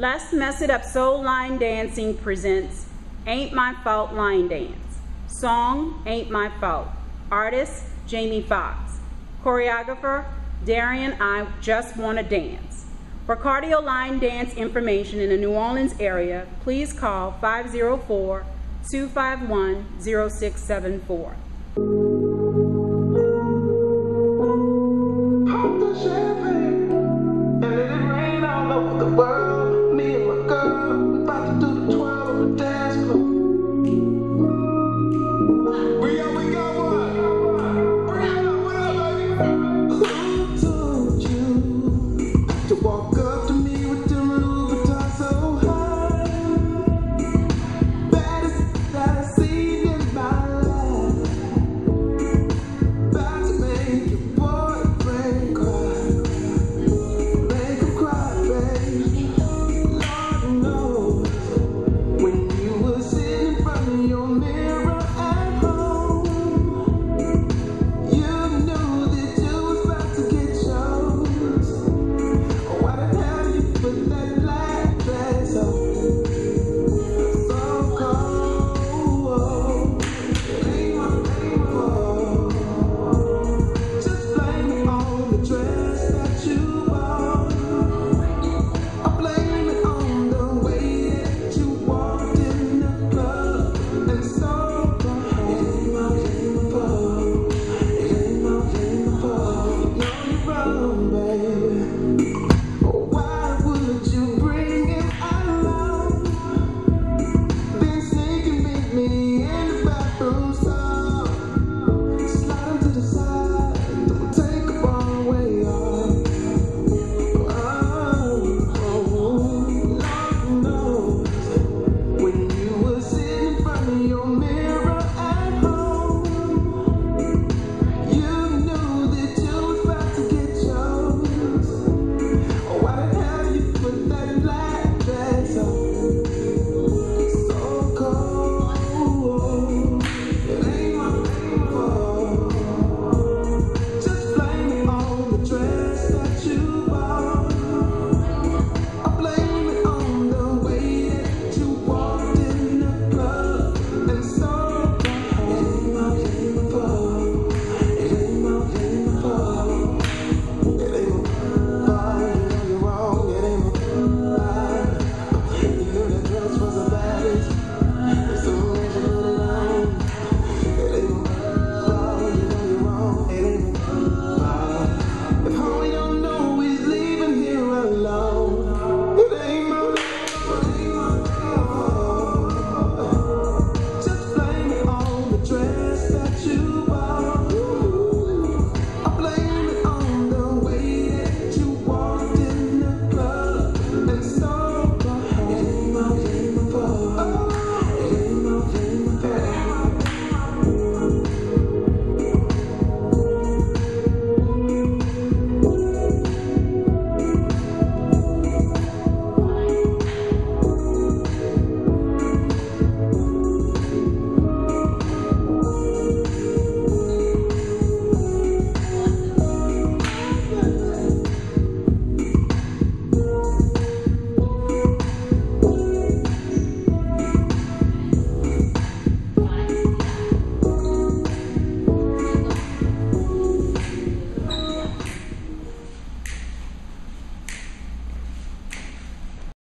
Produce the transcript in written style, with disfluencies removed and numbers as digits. Let's Mess It Up Soul Line Dancing presents Ain't My Fault Line Dance. Song, Ain't My Fault. Artist, Jamie Foxx. Choreographer, Darian I Just Wanna Dance. For cardio line dance information in the New Orleans area, please call 504-251-0674.